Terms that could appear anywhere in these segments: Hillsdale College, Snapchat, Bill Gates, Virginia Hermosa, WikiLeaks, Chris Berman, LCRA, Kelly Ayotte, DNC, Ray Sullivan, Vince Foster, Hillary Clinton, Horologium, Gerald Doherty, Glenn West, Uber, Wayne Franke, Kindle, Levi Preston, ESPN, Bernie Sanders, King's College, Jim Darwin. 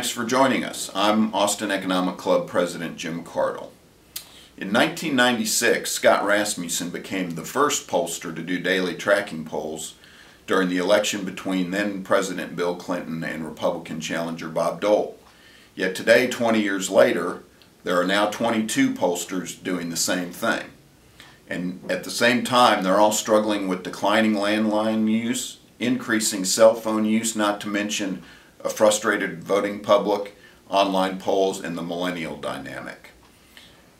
Thanks for joining us. I'm Austin Economic Club President Jim Cardle. In 1996, Scott Rasmussen became the first pollster to do daily tracking polls during the election between then President Bill Clinton and Republican challenger Bob Dole. Yet today, 20 years later, there are now 22 pollsters doing the same thing. And at the same time, they're all struggling with declining landline use, increasing cell phone use, not to mention a frustrated voting public, online polls, and the millennial dynamic.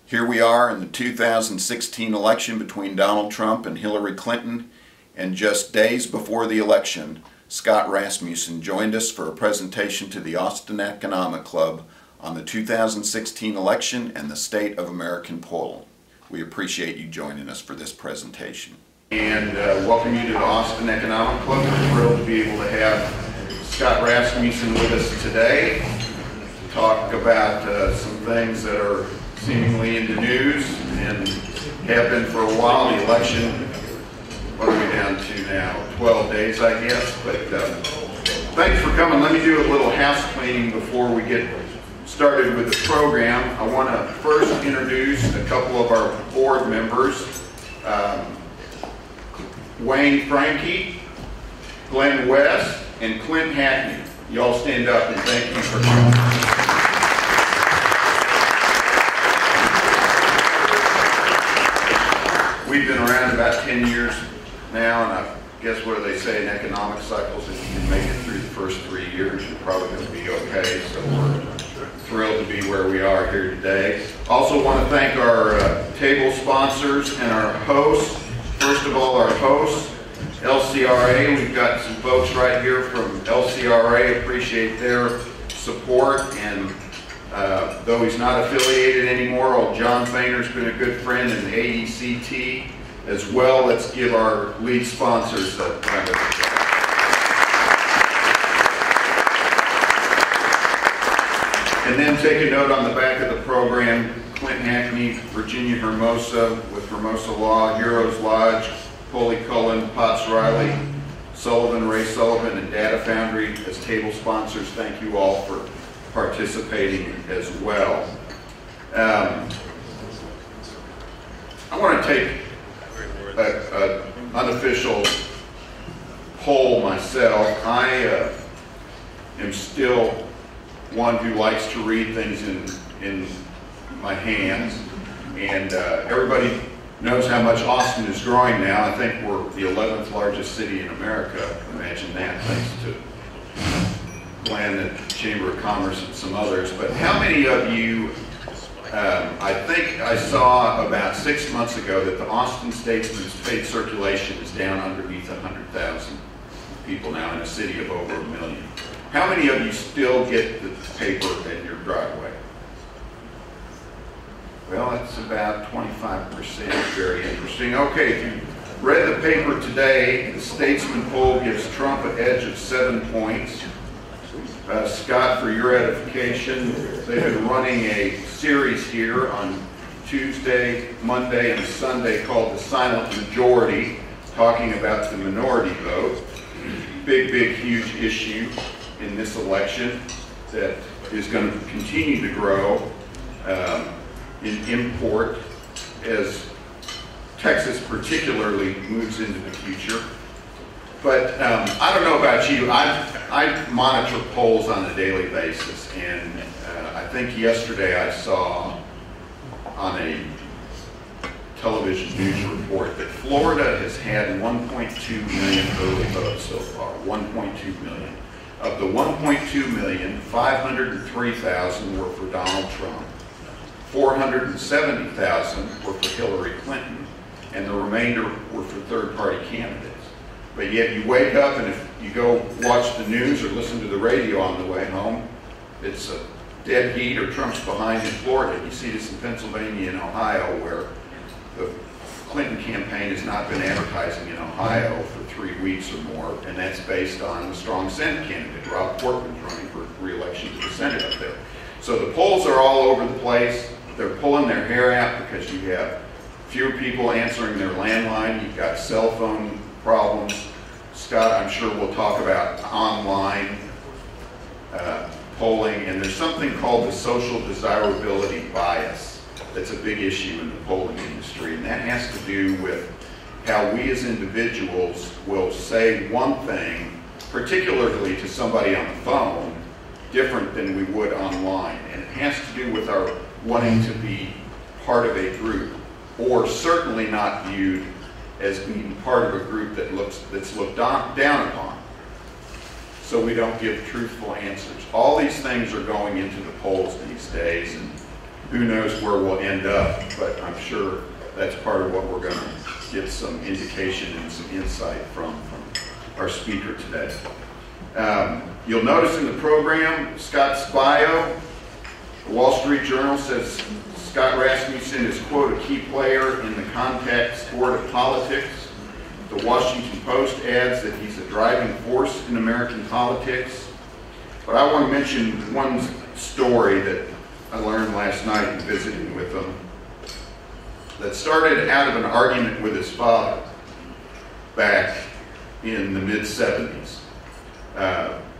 Here we are in the 2016 election between Donald Trump and Hillary Clinton, and just days before the election, Scott Rasmussen joined us for a presentation to the Austin Economic Club on the 2016 election and the state of American polling. We appreciate you joining us for this presentation. And welcome you to the Austin Economic Club. We're thrilled to be able to have Scott Rasmussen with us today to talk about some things that are seemingly in the news and have been for a while. The election, what are we down to now? 12 days, I guess. But thanks for coming. Let me do a little house cleaning before we get started with the program. I want to first introduce a couple of our board members, Wayne Franke, Glenn West, and Clint Hackney. You all stand up and thank you for coming. We've been around about 10 years now, and I guess what do they say in economic cycles? If you can make it through the first 3 years, you're probably going to be okay. So we're thrilled to be where we are here today. Also want to thank our table sponsors and our hosts. First of all, our hosts, LCRA. We've got some folks right here from LCRA. Appreciate their support. And though he's not affiliated anymore, old John Fainer's been a good friend, and AECT as well. Let's give our lead sponsors a round of applause. And then take a note on the back of the program, Clint Hackney, Virginia Hermosa with Hermosa Law, Heroes Lodge, Polly Cullen, Potts Riley, Sullivan, Ray Sullivan, and Data Foundry as table sponsors. Thank you all for participating as well. I want to take an unofficial poll myself. I am still one who likes to read things in my hands, and everybody knows how much Austin is growing now. I think we're the 11th largest city in America. Imagine that, thanks to Glenn and the Chamber of Commerce and some others. But how many of you, I think I saw about 6 months ago that the Austin Statesman's paid circulation is down underneath 100,000 people now in a city of over 1 million. How many of you still get the paper in your driveway? Well, it's about 25%. Very interesting. Okay, if you read the paper today, the Statesman poll gives Trump an edge of 7 points. Scott, for your edification, they've been running a series here on Tuesday, Monday, and Sunday called The Silent Majority, talking about the minority vote. Big, big, huge issue in this election that is going to continue to grow. In import as Texas particularly moves into the future. But I don't know about you, I monitor polls on a daily basis, and I think yesterday I saw on a television news report that Florida has had 1.2 million early votes so far, 1.2 million. Of the 1.2 million, 503,000 were for Donald Trump. 470,000 were for Hillary Clinton, and the remainder were for third-party candidates. But yet you wake up, and if you go watch the news or listen to the radio on the way home, it's a dead heat or Trump's behind in Florida. You see this in Pennsylvania and Ohio, where the Clinton campaign has not been advertising in Ohio for 3 weeks or more, and that's based on the strong Senate candidate, Rob Portman's running for re-election to the Senate up there. So the polls are all over the place. They're pulling their hair out because you have fewer people answering their landline. You've got cell phone problems. Scott, I'm sure we'll talk about online polling, and there's something called the social desirability bias that's a big issue in the polling industry, and that has to do with how we as individuals will say one thing, particularly to somebody on the phone, different than we would online. And it has to do with our wanting to be part of a group, or certainly not viewed as being part of a group that that's looked down upon. So we don't give truthful answers. All these things are going into the polls these days, and who knows where we'll end up, but I'm sure that's part of what we're going to get some indication and some insight from our speaker today. You'll notice in the program, Scott's bio, the Wall Street Journal says Scott Rasmussen is, quote, a key player in the contact sport of politics. The Washington Post adds that he's a driving force in American politics. But I want to mention one story that I learned last night in visiting with him that started out of an argument with his father back in the mid-70s.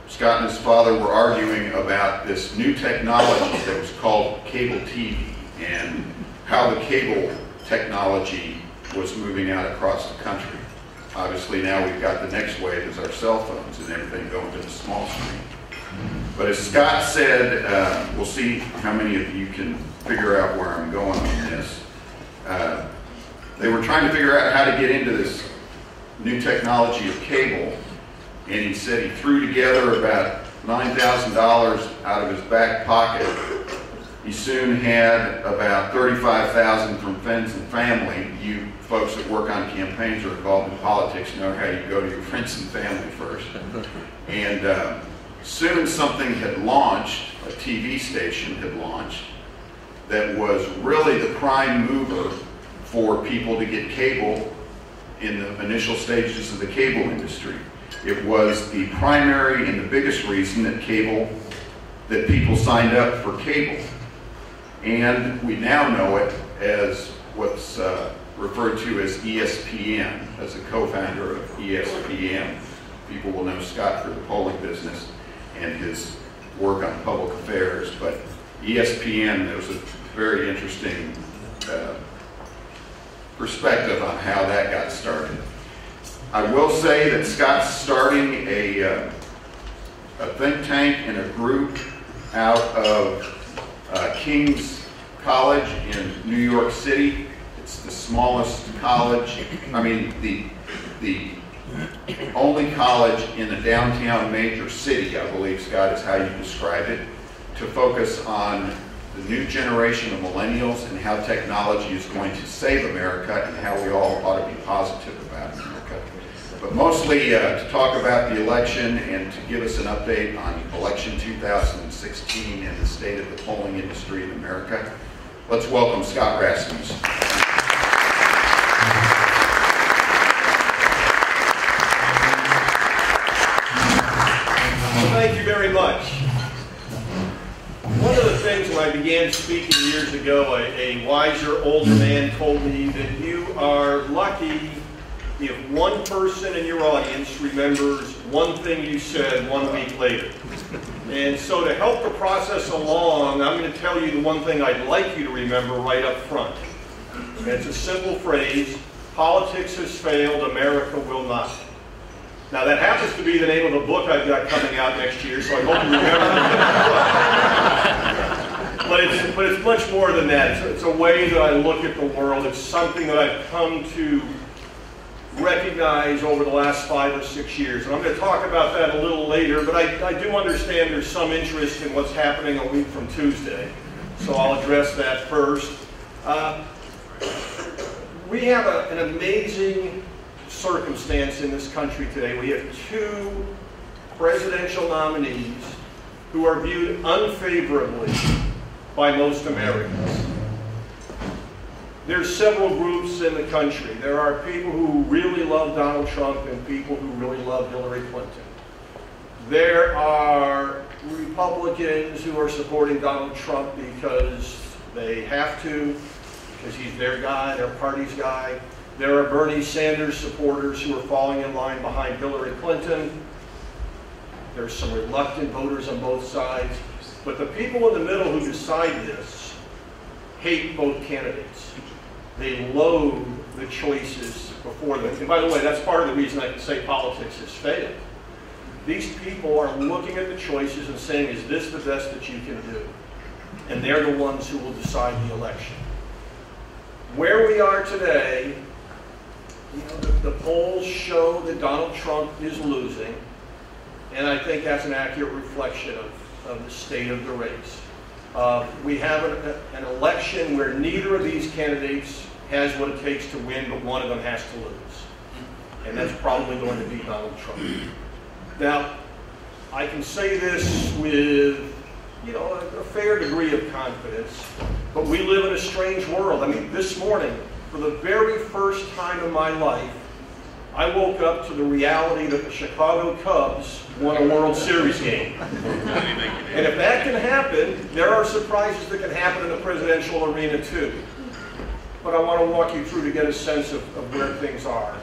Scott and his father were arguing about this new technology that was called cable TV and how the cable technology was moving out across the country. Obviously now we've got the next wave is our cell phones and everything going to the small screen. But as Scott said, we'll see how many of you can figure out where I'm going on this. They were trying to figure out how to get into this new technology of cable, and he said he threw together about $9,000 out of his back pocket. He soon had about $35,000 from friends and family. You folks that work on campaigns or involved in politics know how you go to your friends and family first. And soon something had launched, a TV station had launched, that was really the prime mover for people to get cable in the initial stages of the cable industry. It was the primary and the biggest reason that people signed up for cable. And we now know it as what's referred to as ESPN, as a co-founder of ESPN. People will know Scott for the polling business and his work on public affairs, but ESPN, there was a very interesting perspective on how that got started. I will say that Scott's starting a think tank and a group out of King's College in New York City. It's the smallest college, I mean the only college in a downtown major city, I believe, Scott, is how you describe it, to focus on the new generation of millennials and how technology is going to save America and how we all ought to be positive about America. But mostly to talk about the election and to give us an update on election 2016 and the state of the polling industry in America, let's welcome Scott Rasmussen. Thank you very much. One of the things when I began speaking years ago, a wiser older man told me that you are lucky if one person in your audience remembers one thing you said 1 week later. And so to help the process along, I'm going to tell you the one thing I'd like you to remember right up front. And it's a simple phrase: politics has failed, America will not. Now that happens to be the name of a book I've got coming out next year, so I hope you remember. But it's much more than that. It's a way that I look at the world. It's something that I've come to recognize over the last 5 or 6 years. And I'm going to talk about that a little later, but I do understand there's some interest in what's happening a week from Tuesday. So I'll address that first. We have an amazing circumstance in this country today. We have two presidential nominees who are viewed unfavorably by most Americans. There's several groups in the country. There are people who really love Donald Trump and people who really love Hillary Clinton. There are Republicans who are supporting Donald Trump because they have to, because he's their guy, their party's guy. There are Bernie Sanders supporters who are falling in line behind Hillary Clinton. There's some reluctant voters on both sides. But the people in the middle who decide this hate both candidates. They loathe the choices before them. And by the way, that's part of the reason I can say politics has failed. These people are looking at the choices and saying, is this the best that you can do? And they're the ones who will decide the election. Where we are today, you know, the polls show that Donald Trump is losing, and I think that's an accurate reflection of the state of the race. We have an election where neither of these candidates has what it takes to win, but one of them has to lose. And that's probably going to be Donald Trump. Now, I can say this with, you know, a fair degree of confidence, but we live in a strange world. I mean, this morning, for the very first time in my life, I woke up to the reality that the Chicago Cubs won a World Series game. And if that can happen, there are surprises that can happen in the presidential arena too. But I want to walk you through to get a sense of where things are.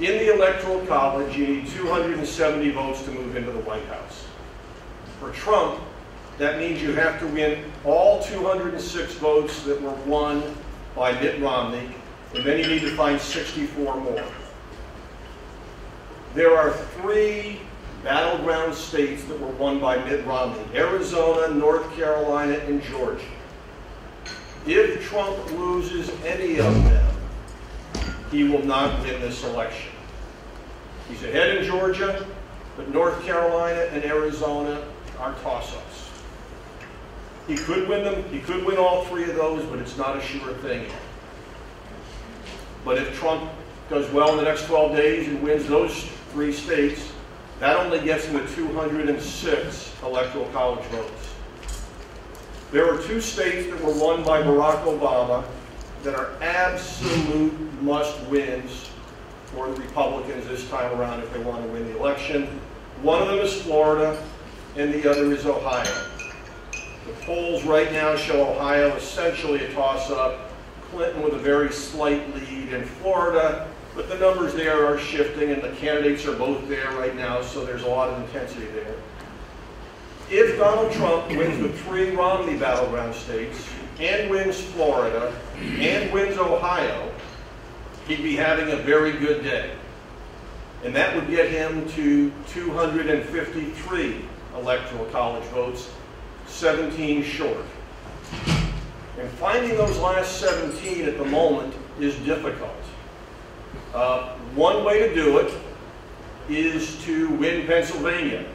In the Electoral College, you need 270 votes to move into the White House. For Trump, that means you have to win all 206 votes that were won by Mitt Romney, and then you need to find 64 more. There are three battleground states that were won by Mitt Romney: Arizona, North Carolina, and Georgia. If Trump loses any of them, he will not win this election. He's ahead in Georgia, but North Carolina and Arizona are toss-ups. He could win them, he could win all three of those, but it's not a sure thing. But if Trump does well in the next 12 days and wins those three states, that only gets him to 206 Electoral College votes. There are two states that were won by Barack Obama that are absolute must-wins for the Republicans this time around if they want to win the election. One of them is Florida, and the other is Ohio. The polls right now show Ohio essentially a toss-up, Clinton with a very slight lead in Florida, but the numbers there are shifting and the candidates are both there right now, so there's a lot of intensity there. If Donald Trump wins the three Romney battleground states and wins Florida and wins Ohio, he'd be having a very good day. And that would get him to 253 Electoral College votes, 17 short. And finding those last 17 at the moment is difficult. One way to do it is to win Pennsylvania.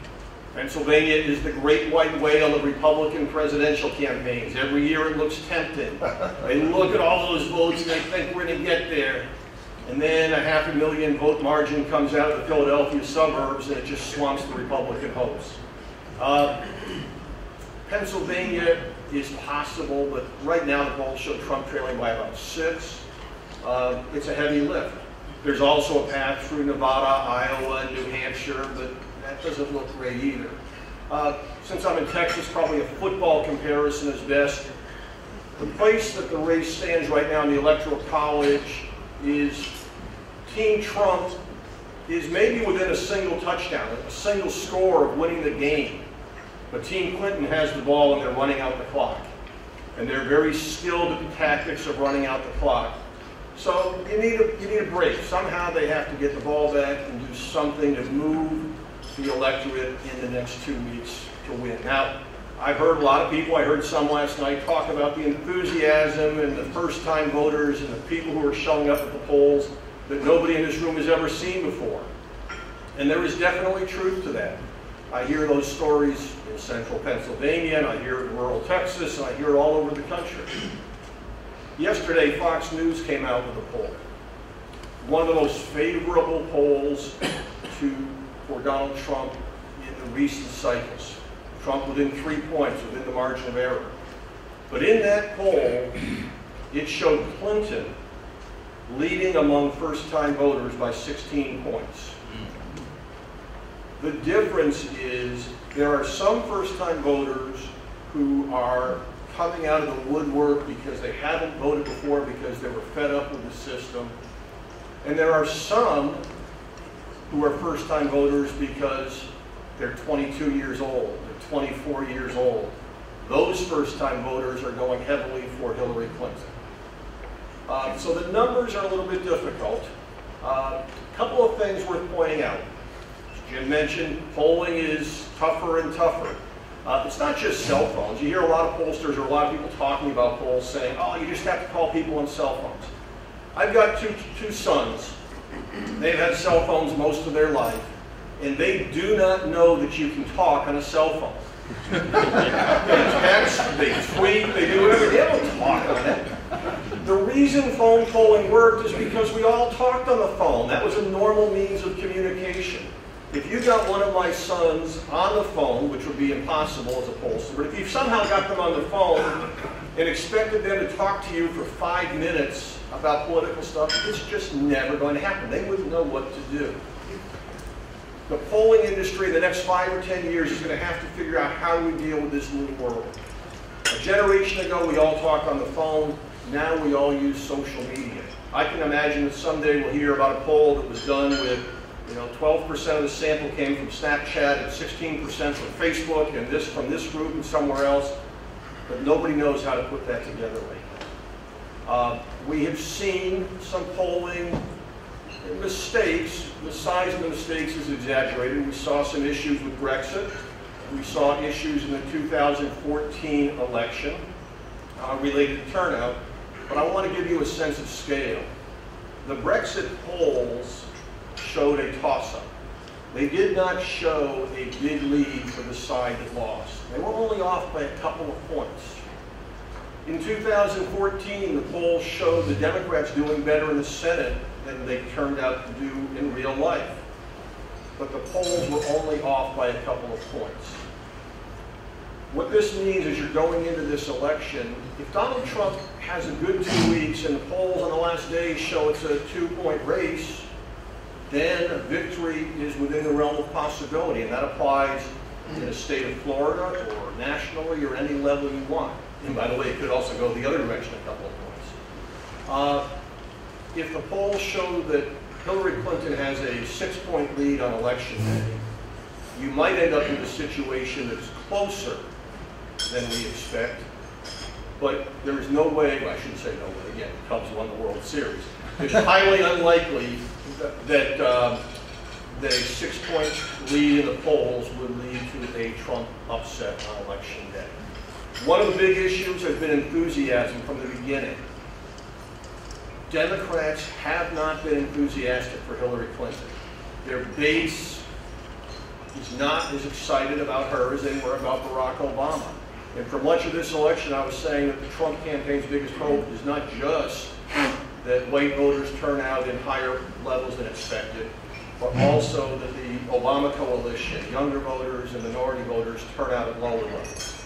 Pennsylvania is the great white whale of Republican presidential campaigns. Every year it looks tempting. They look at all those votes and they think we're going to get there. And then a 500,000 vote margin comes out of the Philadelphia suburbs and it just swamps the Republican hopes. Pennsylvania is possible, but right now the polls show Trump trailing by about 6. It's a heavy lift. There's also a path through Nevada, Iowa, and New Hampshire, but that doesn't look great either. Since I'm in Texas, probably a football comparison is best. The place that the race stands right now in the Electoral College is Team Trump is maybe within a single touchdown, a single score of winning the game. But Team Clinton has the ball and they're running out the clock. And they're very skilled at the tactics of running out the clock. So you need a break. Somehow they have to get the ball back and do something to move the electorate in the next 2 weeks to win. Now, I've heard a lot of people, I heard some last night, talk about the enthusiasm and the first-time voters and the people who are showing up at the polls that nobody in this room has ever seen before. And there is definitely truth to that. I hear those stories in central Pennsylvania, and I hear it in rural Texas, and I hear it all over the country. Yesterday, Fox News came out with a poll. One of the most favorable polls for Donald Trump in the recent cycles. Trump within 3 points, within the margin of error. But in that poll, it showed Clinton leading among first-time voters by 16 points. The difference is there are some first-time voters who are coming out of the woodwork because they haven't voted before because they were fed up with the system. And there are some who are first-time voters because they're 22 years old, they're 24 years old, Those first-time voters are going heavily for Hillary Clinton. So the numbers are a little bit difficult. A couple of things worth pointing out. As Jim mentioned, polling is tougher and tougher. It's not just cell phones. You hear a lot of pollsters or a lot of people talking about polls saying, oh, you just have to call people on cell phones. I've got two sons. They've had cell phones most of their life, and they do not know that you can talk on a cell phone. They text, they tweet, they do whatever. They don't talk on it. The reason phone polling worked is because we all talked on the phone. That was a normal means of communication. If you got one of my sons on the phone, which would be impossible as a pollster, but if you somehow got them on the phone and expected them to talk to you for 5 minutes about political stuff, it's just never going to happen. They wouldn't know what to do. The polling industry in the next 5 or 10 years is going to have to figure out how we deal with this new world. A generation ago, we all talked on the phone. Now we all use social media. I can imagine that someday we'll hear about a poll that was done with, 12% of the sample came from Snapchat and 16% from Facebook and this from this group and somewhere else. But nobody knows how to put that together right now. We have seen some polling mistakes. The size of the mistakes is exaggerated. We saw some issues with Brexit. We saw issues in the 2014 election related to turnout. But I want to give you a sense of scale. The Brexit polls showed a toss-up. They did not show a big lead for the side that lost. They were only off by a couple of points. In 2014, the polls showed the Democrats doing better in the Senate than they turned out to do in real life. But the polls were only off by a couple of points. What this means is you're going into this election, if Donald Trump has a good 2 weeks and the polls on the last day show it's a 2-point race, then a victory is within the realm of possibility, and that applies in the state of Florida or nationally or any level you want. And by the way, it could also go the other direction a couple of points. If the polls show that Hillary Clinton has a 6-point lead on election day, you might end up in a situation that's closer than we expect, but there is no way, well, I shouldn't say no way, again, the Cubs won the World Series. It's highly unlikely that that a 6-point lead in the polls would lead to a Trump upset on election day. One of the big issues has been enthusiasm from the beginning. Democrats have not been enthusiastic for Hillary Clinton. Their base is not as excited about her as they were about Barack Obama. And for much of this election, I was saying that the Trump campaign's biggest hope is not just that white voters turn out in higher levels than expected, but also that the Obama coalition, younger voters and minority voters, turn out at lower levels.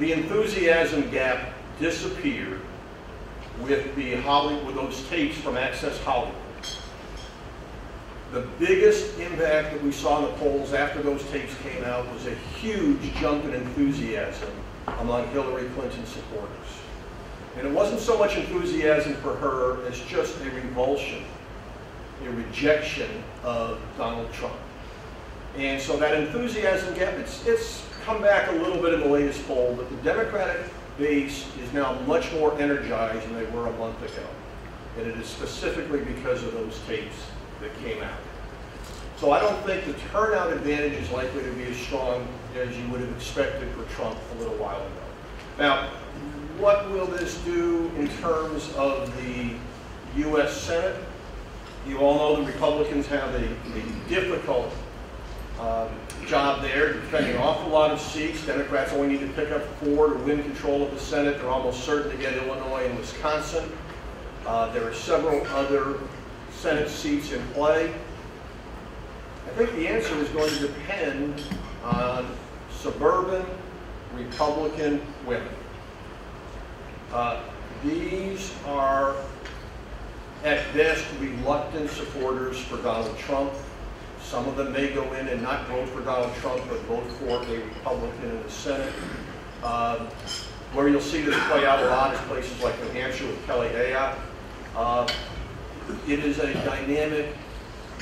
The enthusiasm gap disappeared with the Hollywood, those tapes from Access Hollywood. The biggest impact that we saw in the polls after those tapes came out was a huge jump in enthusiasm among Hillary Clinton supporters. And it wasn't so much enthusiasm for her as just a revulsion, a rejection of Donald Trump. And so that enthusiasm gap, it's come back a little bit in the latest poll, but the Democratic base is now much more energized than they were a month ago. And it is specifically because of those tapes that came out. So I don't think the turnout advantage is likely to be as strong as you would have expected for Trump a little while ago. Now, what will this do in terms of the U.S. Senate? You all know the Republicans have a difficult job there, defending an awful lot of seats. Democrats only need to pick up 4 to win control of the Senate. They're almost certain to get Illinois and Wisconsin. There are several other Senate seats in play. I think the answer is going to depend on suburban Republican women. These are, at best, reluctant supporters for Donald Trump. Some of them may go in and not vote for Donald Trump, but vote for a Republican in the Senate. Where you'll see this play out a lot is places like New Hampshire with Kelly Ayotte. It is a dynamic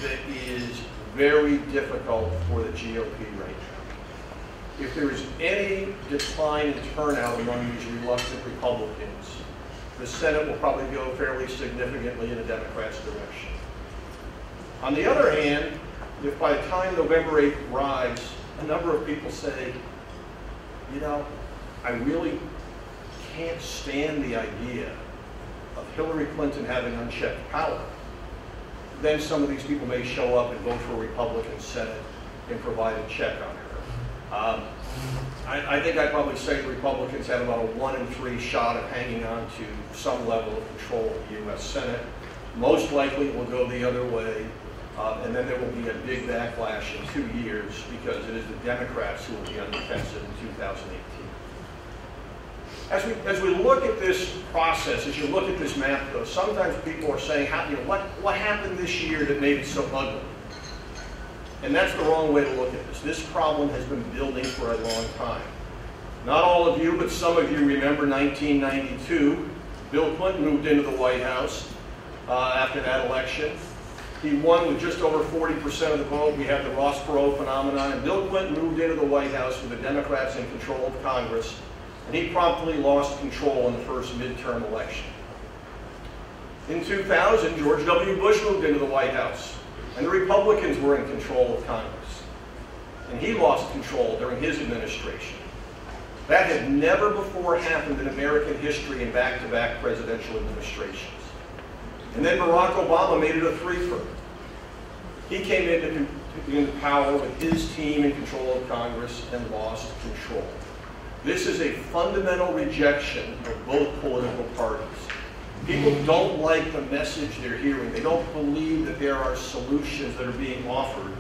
that is very difficult for the GOP right now. if there is any decline in turnout among these reluctant Republicans, the Senate will probably go fairly significantly in a Democrat's direction. On the other hand, if by the time November 8th arrives, a number of people say, you know, I really can't stand the idea of Hillary Clinton having unchecked power, then some of these people may show up and vote for a Republican Senate and provide a check on her. I think I'd probably say Republicans have about a 1 in 3 shot of hanging on to some level of control of the U.S. Senate. Most likely will go the other way, and then there will be a big backlash in 2 years because it is the Democrats who will be on the fence in 2018. As we look at this process, as you look at this map, though, sometimes people are saying, you know, what happened this year that made it so ugly? And that's the wrong way to look at this. This problem has been building for a long time. Not all of you, but some of you remember 1992. Bill Clinton moved into the White House after that election. He won with just over 40% of the vote. We had the Ross Perot phenomenon. And Bill Clinton moved into the White House with the Democrats in control of Congress. And he promptly lost control in the first midterm election. In 2000, George W. Bush moved into the White House, and the Republicans were in control of Congress. And he lost control during his administration. That had never before happened in American history in back-to-back presidential administrations. And then Barack Obama made it a three-fer. He came into power with his team in control of Congress and lost control. This is a fundamental rejection of both political parties. People don't like the message they're hearing. They don't believe that there are solutions that are being offered.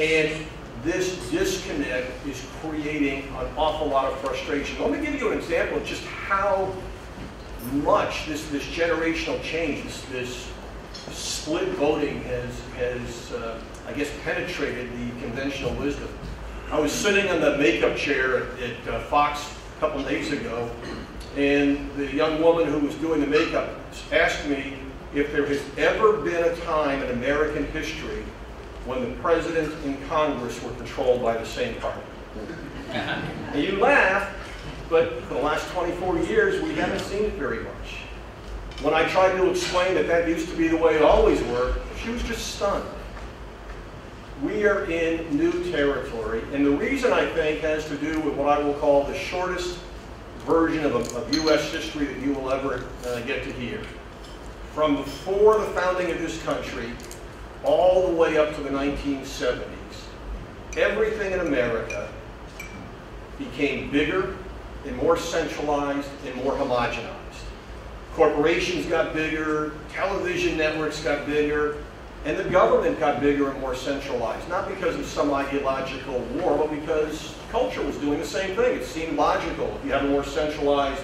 And this disconnect is creating an awful lot of frustration. Let me give you an example of just how much this generational change, this split voting has I guess, penetrated the conventional wisdom. I was sitting on the makeup chair at Fox a couple days ago, and the young woman who was doing the makeup asked me if there has ever been a time in American history when the president and Congress were controlled by the same party. And you laugh, but for the last 24 years, we haven't seen it very much. When I tried to explain that that used to be the way it always worked, she was just stunned. We are in new territory, and the reason, I think, has to do with what I will call the shortest version of U.S. history that you will ever get to hear. From before the founding of this country all the way up to the 1970s, everything in America became bigger and more centralized and more homogenized. Corporations got bigger, television networks got bigger, and the government got bigger and more centralized, not because of some ideological war, but because culture was doing the same thing. It seemed logical. If you have a more centralized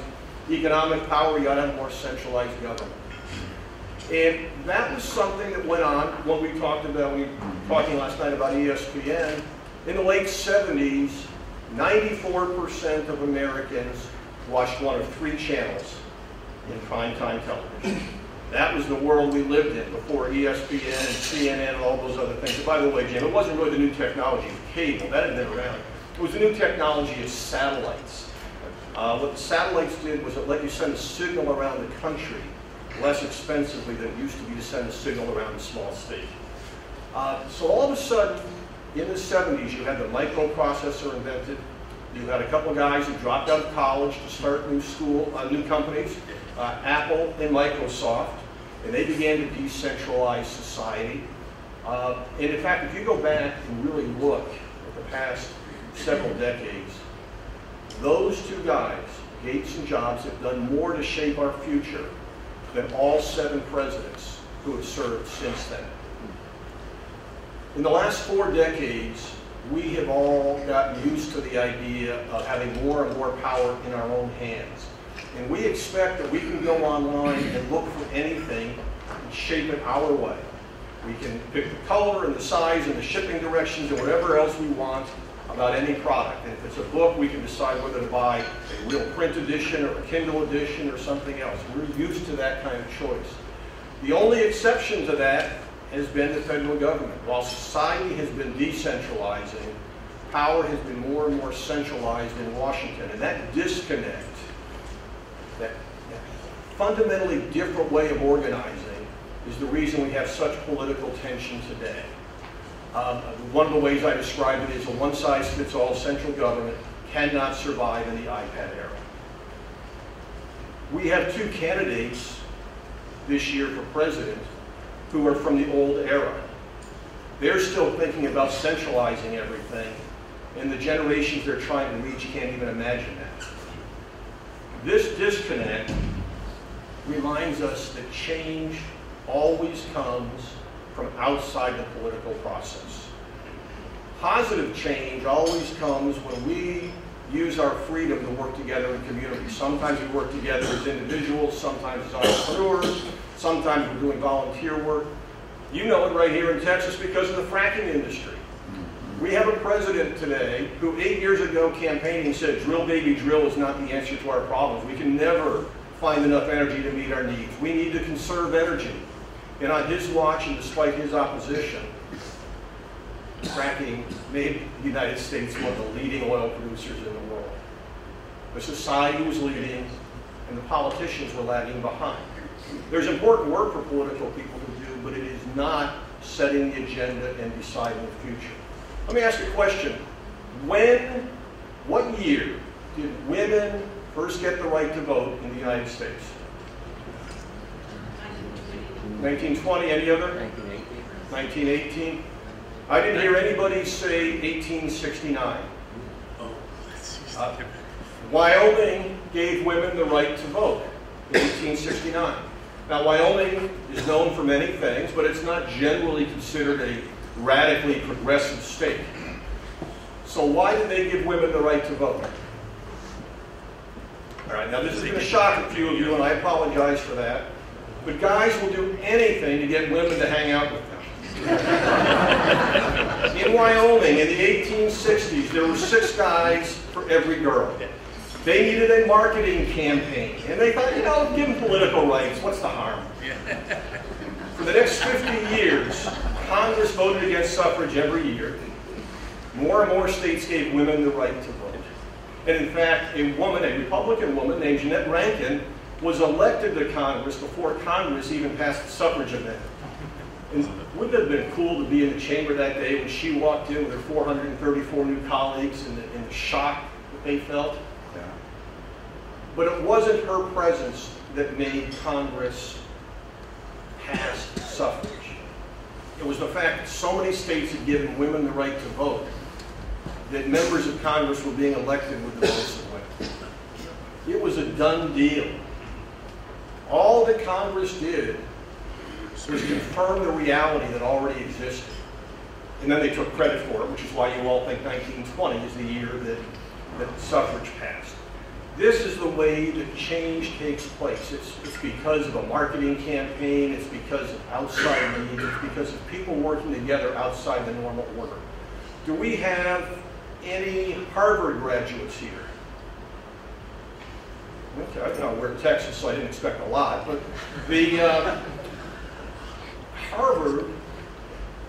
economic power, you ought to have a more centralized government. And that was something that went on when we talked about, we were talking last night about ESPN. In the late 70s, 94% of Americans watched one of 3 channels in primetime television. That was the world we lived in before ESPN and CNN and all those other things. And by the way, Jim, it wasn't really the new technology of cable. That had been around. It was the new technology of satellites. What the satellites did was it let you send a signal around the country less expensively than it used to be to send a signal around a small state. So all of a sudden, in the 70s, you had the microprocessor invented. You had a couple guys who dropped out of college to start new companies, Apple and Microsoft. And they began to decentralize society. And in fact, if you go back and really look at the past several decades, those two guys, Gates and Jobs, have done more to shape our future than all 7 presidents who have served since then. In the last 4 decades, we have all gotten used to the idea of having more and more power in our own hands. And we expect that we can go online and look for anything and shape it our way. We can pick the color and the size and the shipping directions and whatever else we want about any product. And if it's a book, we can decide whether to buy a real print edition or a Kindle edition or something else. We're used to that kind of choice. The only exception to that has been the federal government. While society has been decentralizing, power has been more and more centralized in Washington. And that disconnect, that fundamentally different way of organizing is the reason we have such political tension today. One of the ways I describe it is a one-size-fits-all central government cannot survive in the iPad era. We have two candidates this year for president who are from the old era. They're still thinking about centralizing everything, and the generations they're trying to reach can't even imagine that. This disconnect reminds us that change always comes from outside the political process. Positive change always comes when we use our freedom to work together in communities. Sometimes we work together as individuals, sometimes as entrepreneurs, sometimes we're doing volunteer work. You know it right here in Texas because of the fracking industry. We have a president today who 8 years ago campaigning said, drill baby drill is not the answer to our problems. We can never find enough energy to meet our needs. We need to conserve energy. And on his watch and despite his opposition, fracking made the United States one of the leading oil producers in the world. The society was leading and the politicians were lagging behind. There's important work for political people to do, but it is not setting the agenda and deciding the future. Let me ask you a question. What year did women first get the right to vote in the United States? 1920, any other? 1918. I didn't hear anybody say 1869. Wyoming gave women the right to vote in 1869. Now, Wyoming is known for many things, but it's not generally considered a radically progressive state. So why did they give women the right to vote? All right, now this is going to shock a few of you, and I apologize for that. But guys will do anything to get women to hang out with them. In Wyoming, in the 1860s, there were 6 guys for every girl. They needed a marketing campaign. And they thought, you know, give them political rights. What's the harm? For the next 50 years, Congress voted against suffrage every year. More and more states gave women the right to vote. And in fact, a woman, a Republican woman named Jeanette Rankin, was elected to Congress before Congress even passed the suffrage amendment. And wouldn't it have been cool to be in the chamber that day when she walked in with her 434 new colleagues and the shock that they felt? Yeah. But it wasn't her presence that made Congress pass suffrage. It was the fact that so many states had given women the right to vote that members of Congress were being elected with the votes of women. It was a done deal. All that Congress did was confirm the reality that already existed. And then they took credit for it, which is why you all think 1920 is the year that suffrage passed. This is the way that change takes place. It's because of a marketing campaign. It's because of outside needs. It's because of people working together outside the normal order. Do we have any Harvard graduates here? Okay, I don't know, we're in Texas, so I didn't expect a lot, but the Harvard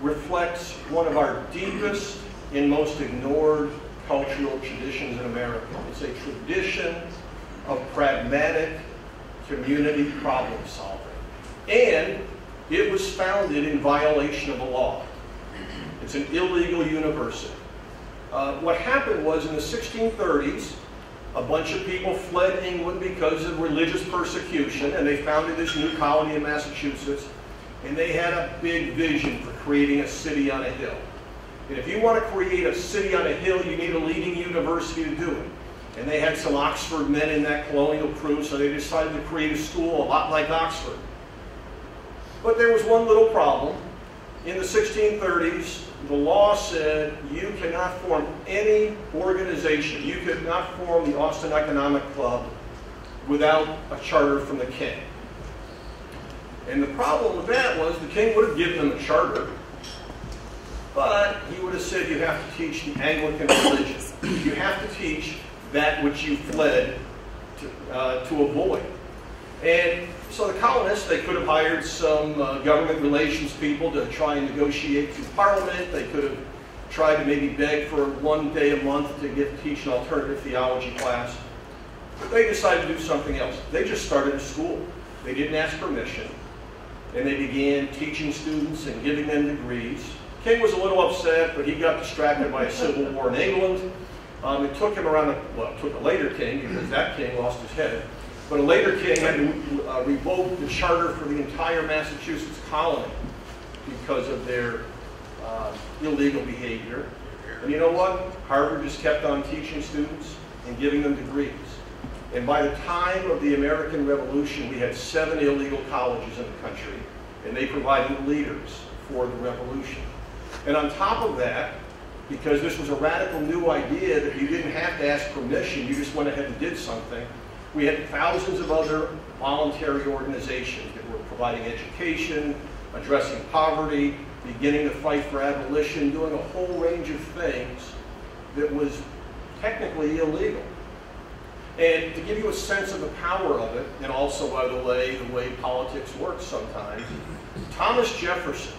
reflects one of our deepest and most ignored cultural traditions in America. It's a tradition of pragmatic community problem solving. And it was founded in violation of the law. It's an illegal university. What happened was in the 1630s, a bunch of people fled England because of religious persecution, and they founded this new colony in Massachusetts, and they had a big vision for creating a city on a hill. And if you want to create a city on a hill, you need a leading university to do it. And they had some Oxford men in that colonial crew, so they decided to create a school a lot like Oxford. But there was one little problem. In the 1630s, the law said you cannot form any organization. You could not form the Austin Economic Club without a charter from the king. And the problem with that was the king would have given them a charter, but he would have said you have to teach the Anglican religion. You have to teach that which you fled to avoid. And so the colonists, they could have hired some government relations people to try and negotiate through Parliament. They could have tried to maybe beg for one day a month to teach an alternative theology class. But they decided to do something else. They just started a school. They didn't ask permission. And they began teaching students and giving them degrees. King was a little upset, but he got distracted by a civil war in England. It took him around, it took a later king, because that king lost his head. But a later king had to revoke the charter for the entire Massachusetts colony because of their illegal behavior. And you know what? Harvard just kept on teaching students and giving them degrees. And by the time of the American Revolution, we had 7 illegal colleges in the country, and they provided leaders for the revolution. And on top of that, because this was a radical new idea that you didn't have to ask permission, you just went ahead and did something, we had thousands of other voluntary organizations that were providing education, addressing poverty, beginning the fight for abolition, doing a whole range of things that was technically illegal. And to give you a sense of the power of it, and also, by the way politics works sometimes, Thomas Jefferson,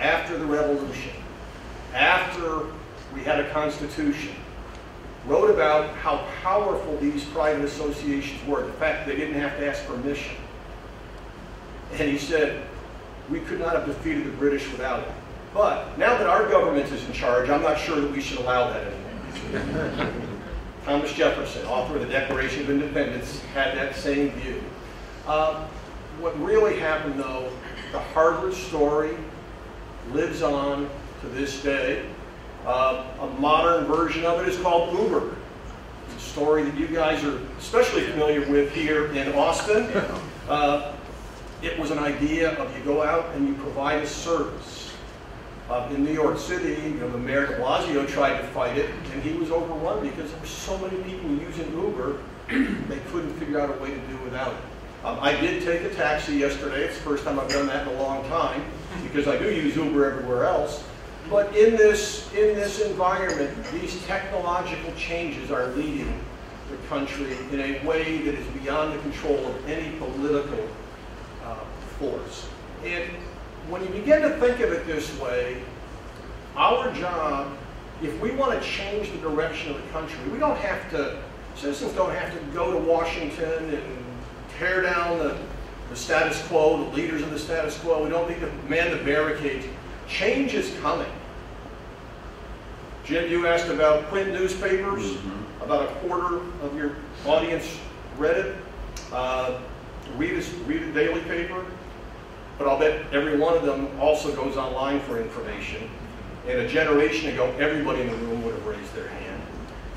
after the Revolution, after we had a Constitution, wrote about how powerful these private associations were, the fact they didn't have to ask permission. And he said, we could not have defeated the British without it. But now that our government is in charge, I'm not sure that we should allow that anymore. Thomas Jefferson, author of the Declaration of Independence, had that same view. What really happened, though, the Harvard story lives on to this day. A modern version of it is called Uber. It's a story that you guys are especially familiar with here in Austin. It was an idea of you go out and you provide a service. In New York City, the mayor de Blasio tried to fight it, and he was overrun because there were so many people using Uber, they couldn't figure out a way to do without it. I did take a taxi yesterday. It's the first time I've done that in a long time, because I do use Uber everywhere else. But in this environment, these technological changes are leading the country in a way that is beyond the control of any political force. And when you begin to think of it this way, our job, if we want to change the direction of the country, we don't have to, citizens don't have to go to Washington and tear down the status quo, the leaders of the status quo. We don't need to man the barricades. Change is coming. Jim, you asked about print newspapers. About a quarter of your audience read it. Read a daily paper. But I'll bet every one of them also goes online for information. And a generation ago, everybody in the room would have raised their hand.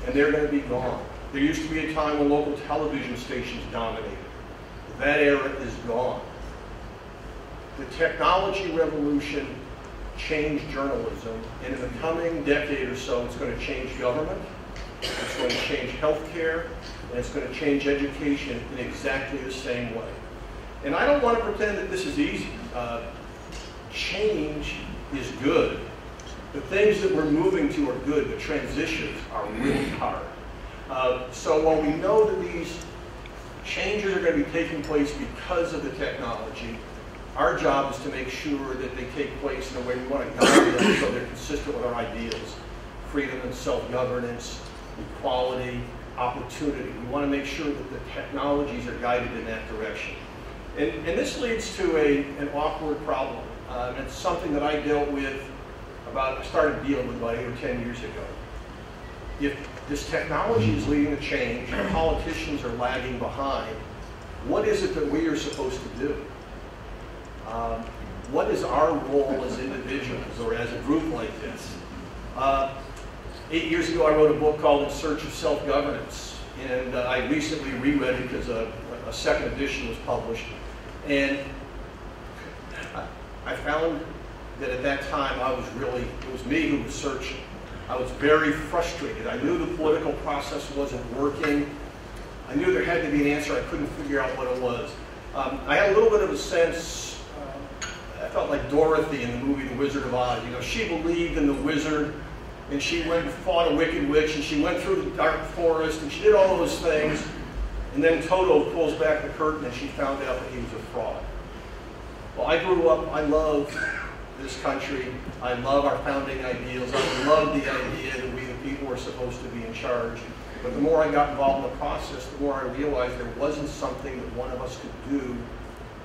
And they're going to be gone. There used to be a time when local television stations dominated. That era is gone. The technology revolution changed journalism. And in the coming decade or so, it's going to change government. It's going to change healthcare. And it's going to change education in exactly the same way. And I don't want to pretend that this is easy. Change is good. The things that we're moving to are good. The transitions are really hard. So while we know that these changes are going to be taking place because of the technology, our job is to make sure that they take place in a way we want to guide them so they're consistent with our ideals. Freedom and self-governance, equality, opportunity. We want to make sure that the technologies are guided in that direction. And this leads to an awkward problem. And it's something that I dealt with about 8 or 10 years ago. If this technology is leading to change and politicians are lagging behind, what is it that we are supposed to do? What is our role as individuals or as a group like this? 8 years ago, I wrote a book called In Search of Self-Governance. And I recently reread it because a second edition was published. And I found that at that time I was really, it was me who was searching. I was very frustrated. I knew the political process wasn't working. I knew there had to be an answer. I couldn't figure out what it was. I had a little bit of a sense, I felt like Dorothy in the movie The Wizard of Oz. You know, she believed in the wizard, and she went and fought a wicked witch, and she went through the dark forest, and she did all those things. And then Toto pulls back the curtain and she found out that he was a fraud. Well, I grew up, I loved this country. I love our founding ideals. I love the idea that we, the people, are supposed to be in charge. But the more I got involved in the process, the more I realized there wasn't something that one of us could do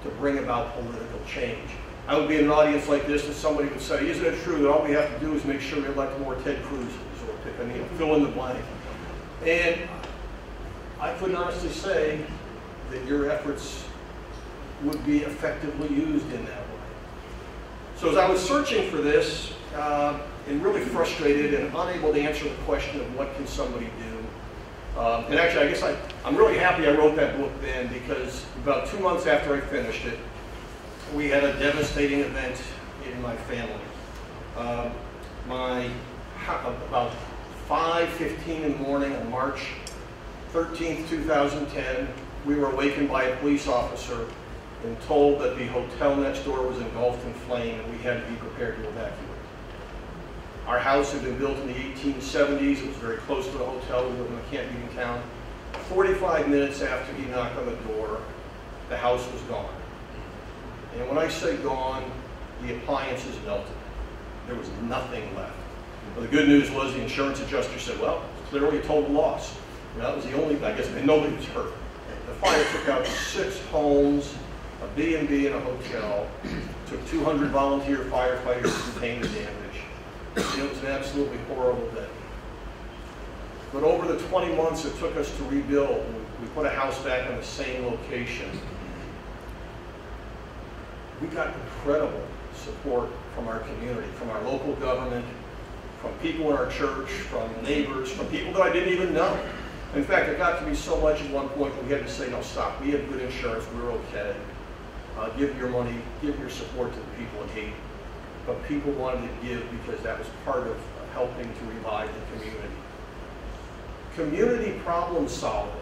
to bring about political change. I would be in an audience like this and somebody would say, isn't it true that all we have to do is make sure we elect more Ted Cruz's or pick a name, fill in the blank? And I couldn't honestly say that your efforts would be effectively used in that way. So as I was searching for this, and really frustrated and unable to answer the question of what can somebody do, and actually I guess I'm really happy I wrote that book then, because about 2 months after I finished it, we had a devastating event in my family. About 5:15 in the morning on March 13th, 2010, we were awakened by a police officer and told that the hotel next door was engulfed in flame and we had to be prepared to evacuate. Our house had been built in the 1870s. It was very close to the hotel. We lived in Canton Town. 45 minutes after he knocked on the door, the house was gone. And when I say gone, the appliances melted. There was nothing left. Well, the good news was the insurance adjuster said, well, it's clearly a total loss. And that was the only, I guess, and nobody was hurt. The fire took out 6 homes, a B&B and a hotel, took 200 volunteer firefighters to contain the damage. It was an absolutely horrible day. But over the 20 months it took us to rebuild, we put a house back in the same location. We got incredible support from our community, from our local government, from people in our church, from neighbors, from people that I didn't even know. In fact, it got to be so much at one point that we had to say, no, stop, we have good insurance, we're okay. Give your money, give your support to the people in Haiti. But people wanted to give because that was part of helping to revive the community. Community problem solving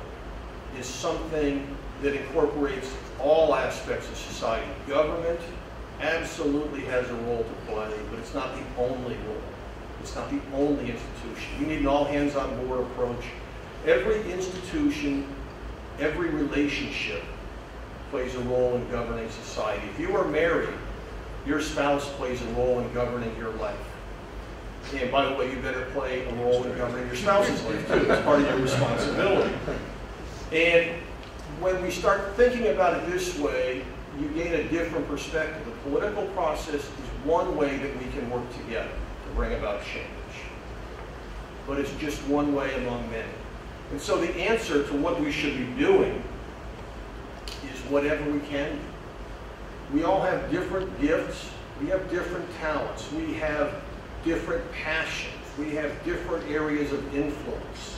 is something that incorporates all aspects of society. Government absolutely has a role to play, but it's not the only role. It's not the only institution. You need an all-hands-on-board approach. Every institution, every relationship plays a role in governing society. If you are married, your spouse plays a role in governing your life. And by the way, you better play a role in governing your spouse's life too. It's part of your responsibility. And when we start thinking about it this way, you gain a different perspective. The political process is one way that we can work together to bring about change. But it's just one way among many. And so the answer to what we should be doing is whatever we can do. We all have different gifts. We have different talents. We have different passions. We have different areas of influence.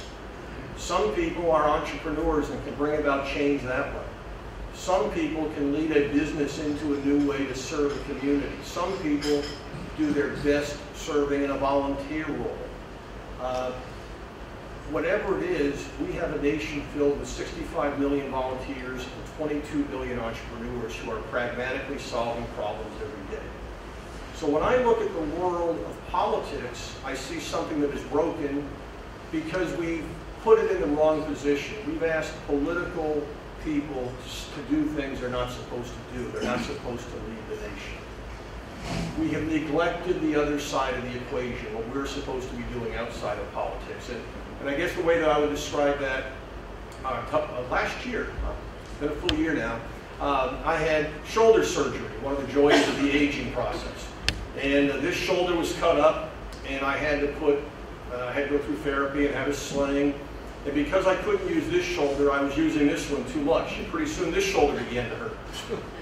Some people are entrepreneurs and can bring about change that way. Some people can lead a business into a new way to serve a community. Some people do their best serving in a volunteer role. Whatever it is, we have a nation filled with 65 million volunteers and 22 million entrepreneurs who are pragmatically solving problems every day. So when I look at the world of politics, I see something that is broken because we've put it in the wrong position. We've asked political people to do things they're not supposed to do. They're not supposed to lead the nation. We have neglected the other side of the equation, what we're supposed to be doing outside of politics. And I guess the way that I would describe that, last year, it's been a full year now, I had shoulder surgery, one of the joys of the aging process. And this shoulder was cut up, and I had to go through therapy and have a sling. And because I couldn't use this shoulder, I was using this one too much. And pretty soon this shoulder began to hurt.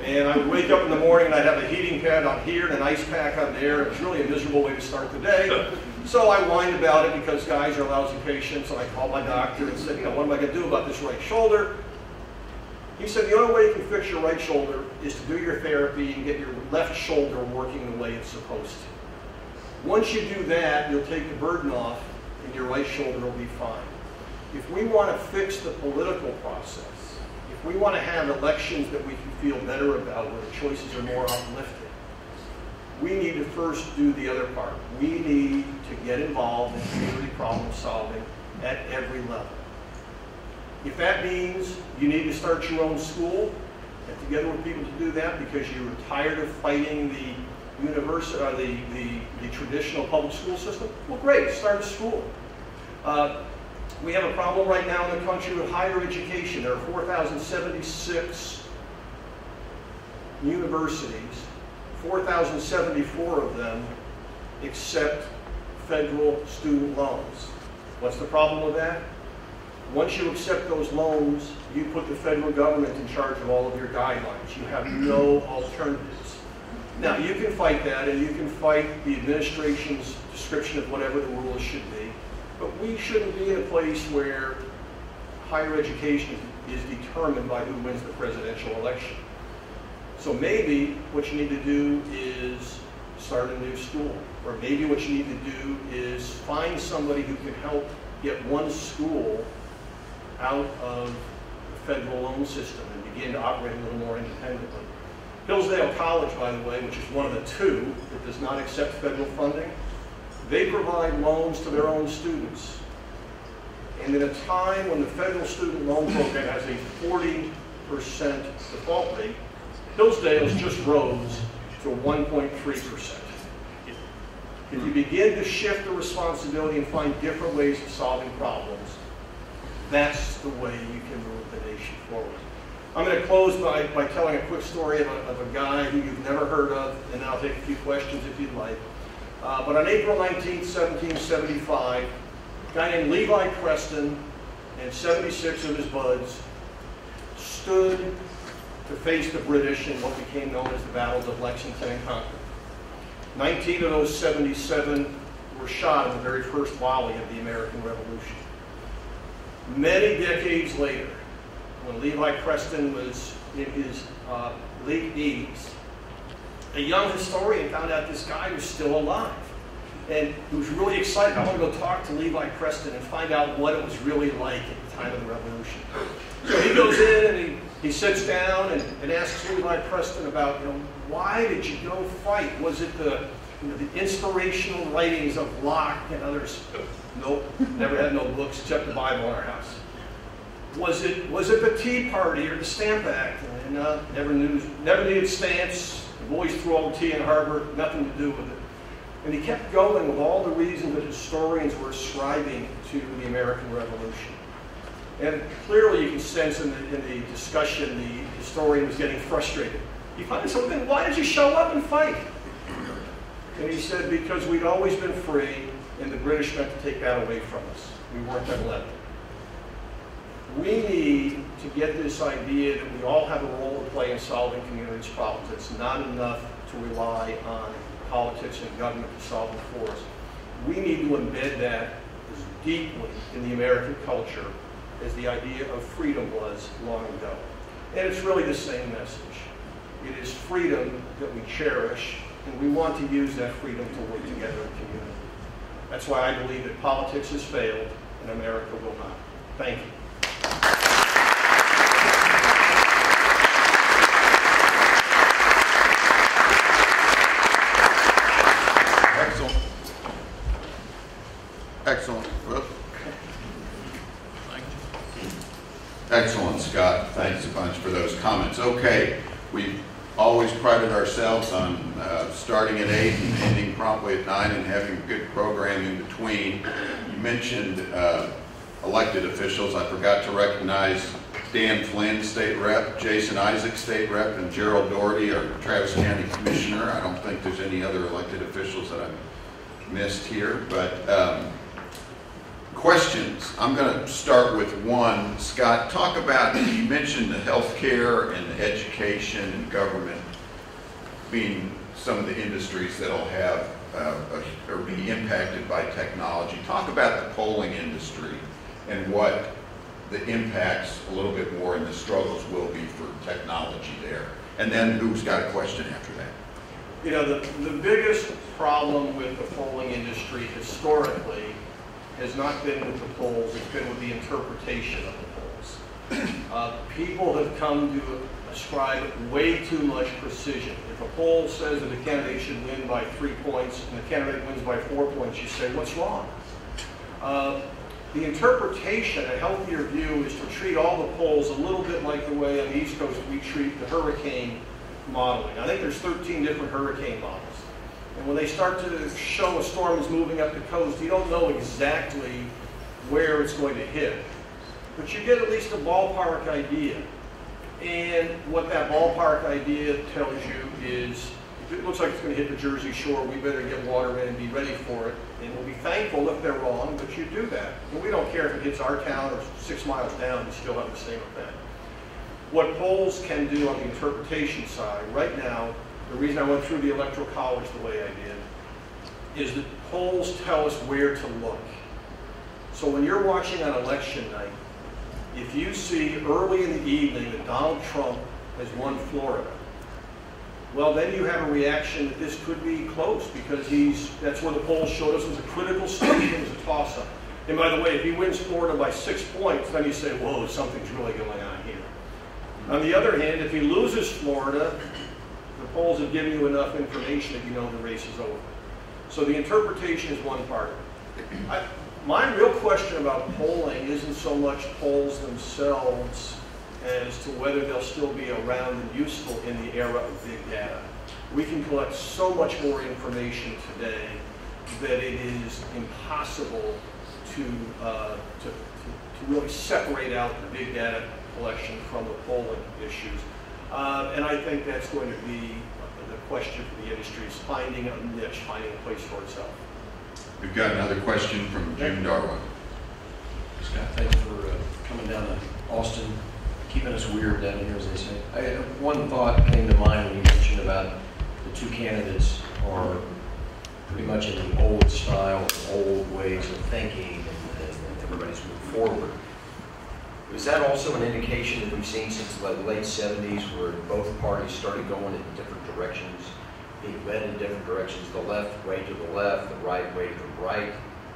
And I would wake up in the morning and I'd have a heating pad on here and an ice pack on there. It was really a miserable way to start the day. So I whined about it because guys are lousy patients. And I called my doctor and said, you know, what am I going to do about this right shoulder? He said, the only way you can fix your right shoulder is to do your therapy and get your left shoulder working the way it's supposed to. Once you do that, you'll take the burden off and your right shoulder will be fine. If we want to fix the political process, if we want to have elections that we can feel better about, where the choices are more uplifting, we need to first do the other part. We need to get involved in community problem solving at every level. If that means you need to start your own school, get together with people to do that because you're tired of fighting the university, the traditional public school system? Well, great, start a school. We have a problem right now in the country with higher education. There are 4,076 universities, 4,074 of them accept federal student loans. What's the problem with that? Once you accept those loans, you put the federal government in charge of all of your guidelines. You have no alternatives. Now, you can fight that, and you can fight the administration's description of whatever the rules should be, but we shouldn't be in a place where higher education is determined by who wins the presidential election. So maybe what you need to do is start a new school, or maybe what you need to do is find somebody who can help get one school out of the federal loan system and begin to operate a little more independently. Hillsdale College, by the way, which is one of the two that does not accept federal funding, they provide loans to their own students. And at a time when the federal student loan program has a 40% default rate, Hillsdale's just rose to 1.3%. If you begin to shift the responsibility and find different ways of solving problems, that's the way you can move the nation forward. I'm going to close by telling a quick story of a guy who you've never heard of, and I'll take a few questions if you'd like. But on April 19, 1775, a guy named Levi Preston and 76 of his buds stood to face the British in what became known as the Battles of Lexington and Concord. 19 of those 77 were shot in the very first volley of the American Revolution. Many decades later, when Levi Preston was in his late 80s, a young historian found out this guy was still alive. And he was really excited. I want to go talk to Levi Preston and find out what it was really like at the time of the Revolution. So he goes in and he sits down and asks Levi Preston about, why did you go fight? Was it the inspirational writings of Locke and others? Nope, never had no books except the Bible in our house. Was it the Tea Party or the Stamp Act? And never needed stamps. The boys threw all the tea in harbor, nothing to do with it. And he kept going with all the reasons that historians were ascribing to the American Revolution. And clearly you can sense in the discussion the historian was getting frustrated. He finally said, well, why did you show up and fight? And he said, because we'd always been free, and the British meant to take that away from us. We weren't going to let them. We need to get this idea that we all have a role to play in solving communities' problems. It's not enough to rely on politics and government to solve them for us. We need to embed that as deeply in the American culture as the idea of freedom was long ago. And it's really the same message. It is freedom that we cherish, and we want to use that freedom to work together in community. That's why I believe that politics has failed, and America will not. Thank you. Excellent. Excellent. Well, excellent, Scott. Thanks a bunch for those comments. Okay, we've always prided ourselves on starting at 8 and ending promptly at 9 and having a good program in between. You mentioned elected officials. I forgot to recognize Dan Flynn, state rep, Jason Isaac, state rep, and Gerald Doherty, our Travis County commissioner. I don't think there's any other elected officials that I've missed here. But questions. I'm going to start with one. Scott, talk about, you mentioned the health care and the education and government being some of the industries that will have or be impacted by technology. Talk about the polling industry and what the impacts a little bit more and the struggles will be for technology there. And then who's got a question after that? You know, the biggest problem with the polling industry historically has not been with the polls, it's been with the interpretation of the polls. People have come to ascribe way too much precision. If a poll says that a candidate should win by 3 points and the candidate wins by 4 points, you say, what's wrong? The interpretation, a healthier view, is to treat all the polls a little bit like the way on the East Coast we treat the hurricane modeling. I think there's 13 different hurricane models. And when they start to show a storm is moving up the coast, you don't know exactly where it's going to hit. But you get at least a ballpark idea. And what that ballpark idea tells you is, if it looks like it's going to hit the Jersey Shore, we better get water in and be ready for it. And we'll be thankful if they're wrong, but you do that. And we don't care if it hits our town or 6 miles down, we still have the same event. What polls can do on the interpretation side, right now, the reason I went through the Electoral College the way I did, is that polls tell us where to look. So when you're watching on election night, if you see early in the evening that Donald Trump has won Florida, well, then you have a reaction that this could be close, because that's where the polls showed us it was a critical state, it was a toss-up. And by the way, if he wins Florida by 6 points, then you say, whoa, something's really going on here. On the other hand, if he loses Florida, the polls have given you enough information that you know the race is over. So the interpretation is one part of it. My real question about polling isn't so much polls themselves as to whether they'll still be around and useful in the era of big data. We can collect so much more information today that it is impossible to really separate out the big data collection from the polling issues. And I think that's going to be the question for the industry, is finding a niche, finding a place for itself. We've got another question from Jim Darwin. Scott, thanks for coming down to Austin, keeping us weird down here, as they say. One thought came to mind when you mentioned about the two candidates are pretty much in the old style, old ways of thinking, and everybody's moved forward. Is that also an indication that we've seen since the late 70s, where both parties started going in different directions, being led in different directions, the left way to the left, the right way to the right?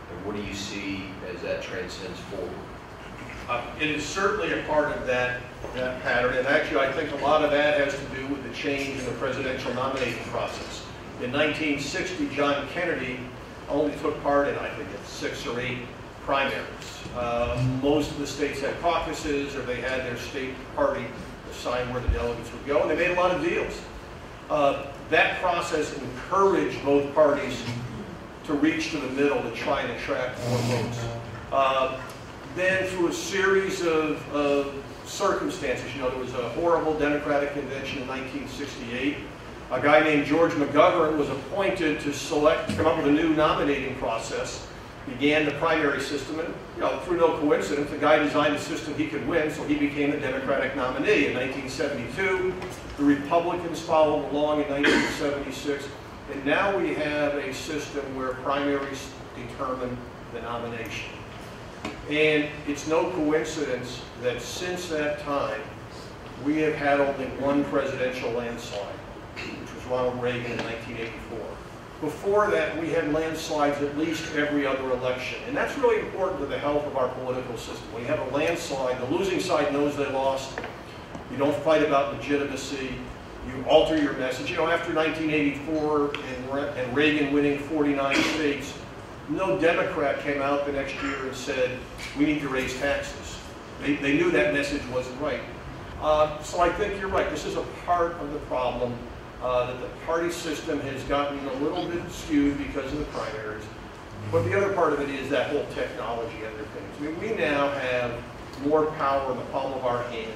And what do you see as that transcends forward? It is certainly a part of that pattern, and actually I think a lot of that has to do with the change in the presidential nominating process. In 1960, John Kennedy only took part in, I think, it's 6 or 8 primaries. Most of the states had caucuses, or they had their state party decide where the delegates would go, and they made a lot of deals. That process encouraged both parties to reach to the middle to try and attract more votes. Then through a series of circumstances, you know, there was a horrible Democratic convention in 1968. A guy named George McGovern was appointed to come up with a new nominating process, began the primary system, and through no coincidence, the guy designed a system he could win, so he became the Democratic nominee in 1972. The Republicans followed along in 1976, and now we have a system where primaries determine the nomination. And it's no coincidence that since that time, we have had only one presidential landslide, which was Ronald Reagan in 1984. Before that, we had landslides at least every other election. And that's really important to the health of our political system. When you have a landslide, the losing side knows they lost. You don't fight about legitimacy. You alter your message. You know, after 1984 and Reagan winning 49 states, no Democrat came out the next year and said, we need to raise taxes. They knew that message wasn't right. So I think you're right. This is a part of the problem. That the party system has gotten a little bit skewed because of the primaries. But the other part of it is that whole technology underpinnings. I mean, we now have more power in the palm of our hands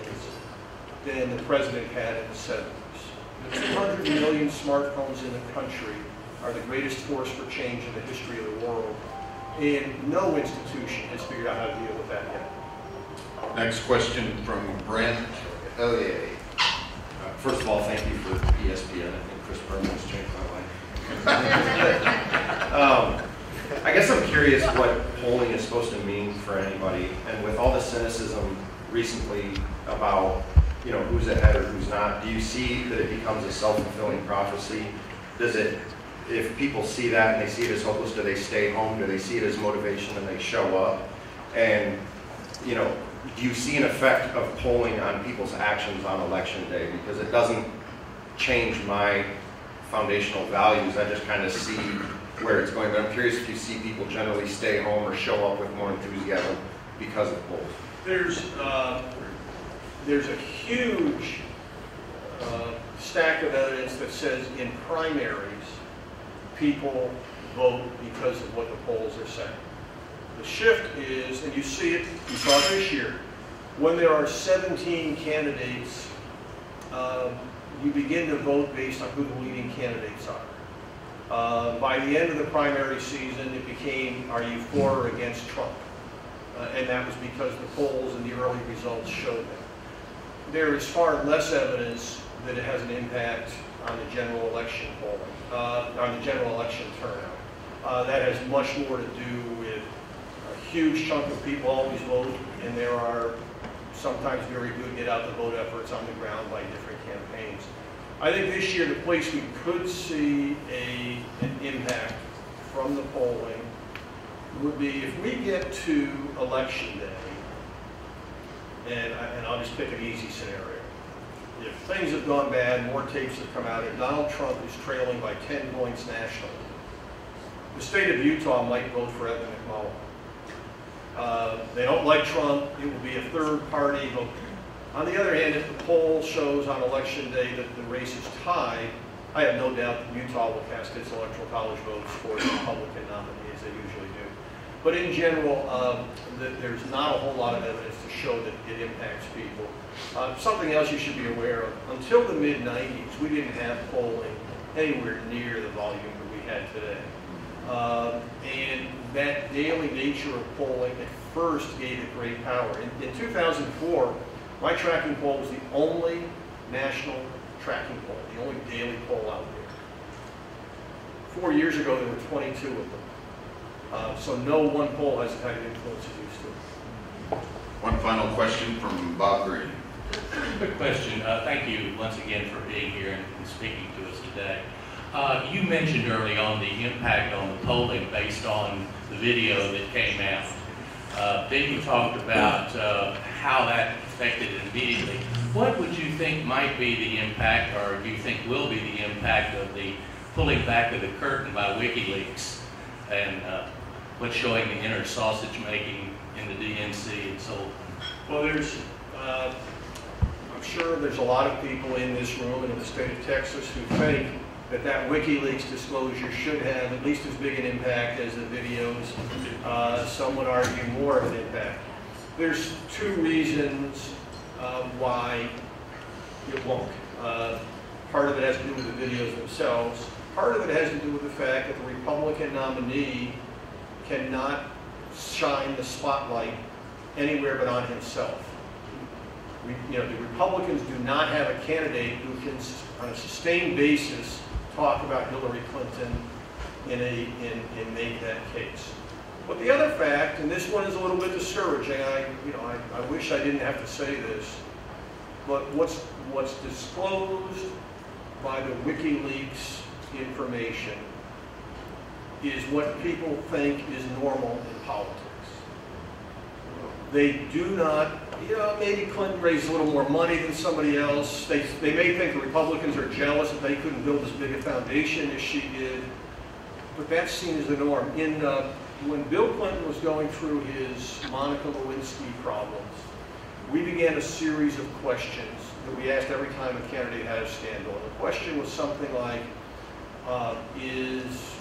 than the president had in the 70s. The 200 million smartphones in the country are the greatest force for change in the history of the world. And no institution has figured out how to deal with that yet. Next question from Brent Elliott. First of all, thank you for ESPN. I think Chris Berman has changed my life. I guess I'm curious what polling is supposed to mean for anybody. And with all the cynicism recently about who's ahead or who's not, do you see that it becomes a self-fulfilling prophecy? Does it, if people see that and they see it as hopeless, do they stay home? Do they see it as motivation and they show up? And do you see an effect of polling on people's actions on election day? Because it doesn't change my foundational values. I just kind of see where it's going. But I'm curious if you see people generally stay home or show up with more enthusiasm because of polls. There's a huge stack of evidence that says in primaries, people vote because of what the polls are saying. The shift is, and you see it, you saw it this year, when there are 17 candidates, you begin to vote based on who the leading candidates are. By the end of the primary season, it became, are you for or against Trump? And that was because the polls and the early results showed that. There is far less evidence that it has an impact on the general election polling, on the general election turnout. That has much more to do with a huge chunk of people always vote, and there are sometimes very good get-out-the-vote efforts on the ground by different campaigns. I think this year the place we could see an impact from the polling would be if we get to election day, and I'll just pick an easy scenario. If things have gone bad, more tapes have come out, and Donald Trump is trailing by 10 points nationally, the state of Utah might vote for Evan McMullen. They don't like Trump, it will be a third party vote. On the other hand, if the poll shows on election day that the race is tied, I have no doubt that Utah will cast its electoral college votes for the Republican nominee, as they usually do. But in general, there's not a whole lot of evidence to show that it impacts people. Something else you should be aware of, until the mid-90s, we didn't have polling anywhere near the volume that we had today. And that daily nature of polling at first gave it great power. In 2004, my tracking poll was the only national tracking poll, the only daily poll out there. 4 years ago, there were 22 of them. So no one poll has the kind of influence it used to. One final question from Bob Green. Quick question. Thank you once again for being here and speaking to us today. You mentioned early on the impact on the polling based on the video that came out. Then you talked about how that affected it immediately. What would you think might be the impact, or do you think will be the impact of the pulling back of the curtain by WikiLeaks and what's showing the inner sausage making in the DNC and so on? Well, there's, I'm sure there's a lot of people in this room and in the state of Texas who think that that WikiLeaks disclosure should have at least as big an impact as the videos. Some would argue more of an impact. There's two reasons why it won't. Part of it has to do with the videos themselves. Part of it has to do with the fact that the Republican nominee cannot shine the spotlight anywhere but on himself. The Republicans do not have a candidate who can, on a sustained basis, talk about Hillary Clinton and make that case. But the other fact, and this one is a little bit discouraging, I wish I didn't have to say this, but what's disclosed by the WikiLeaks information is what people think is normal in politics. They do not, maybe Clinton raised a little more money than somebody else. They may think the Republicans are jealous that they couldn't build as big a foundation as she did, but that's seen as the norm. When Bill Clinton was going through his Monica Lewinsky problems, we began a series of questions that we asked every time a candidate had a scandal. And the question was something like, is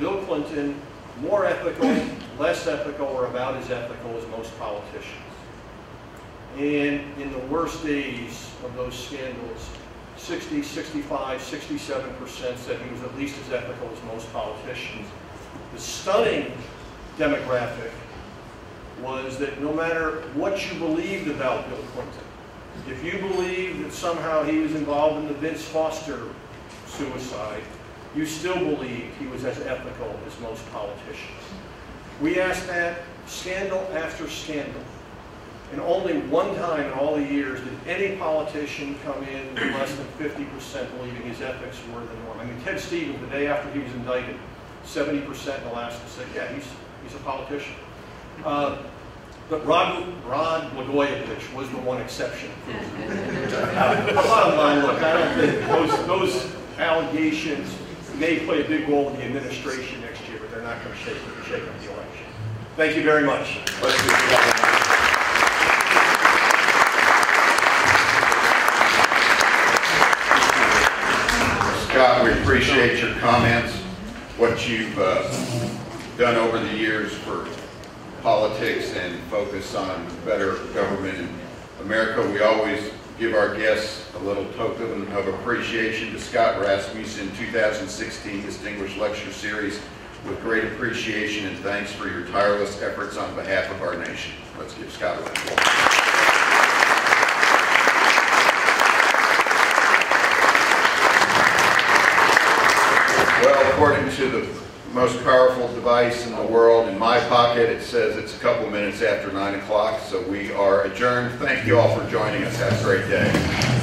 Bill Clinton more ethical, less ethical, or about as ethical as most politicians? And in the worst days of those scandals, 60, 65, 67% said he was at least as ethical as most politicians. The stunning demographic was that no matter what you believed about Bill Clinton, if you believed that somehow he was involved in the Vince Foster suicide, you still believed he was as ethical as most politicians. We asked that scandal after scandal. And only one time in all the years did any politician come in with less than 50% believing his ethics were the norm. I mean, Ted Stevens, the day after he was indicted, 70% in Alaska said, yeah, he's a politician. But Rod Blagojevich was the one exception. Bottom line, look, I don't think those allegations may play a big role in the administration next year, but they're not going to shake up the election. Thank you very much. Scott, we appreciate your comments. what you've done over the years for politics and focus on better government in America. We always give our guests a little token of appreciation to Scott Rasmussen 2016 Distinguished Lecture Series with great appreciation and thanks for your tireless efforts on behalf of our nation. Let's give Scott a round of applause. Well, according to the most powerful device in the world, in my pocket, it says it's a couple minutes after 9 o'clock, so we are adjourned. Thank you all for joining us. Have a great day.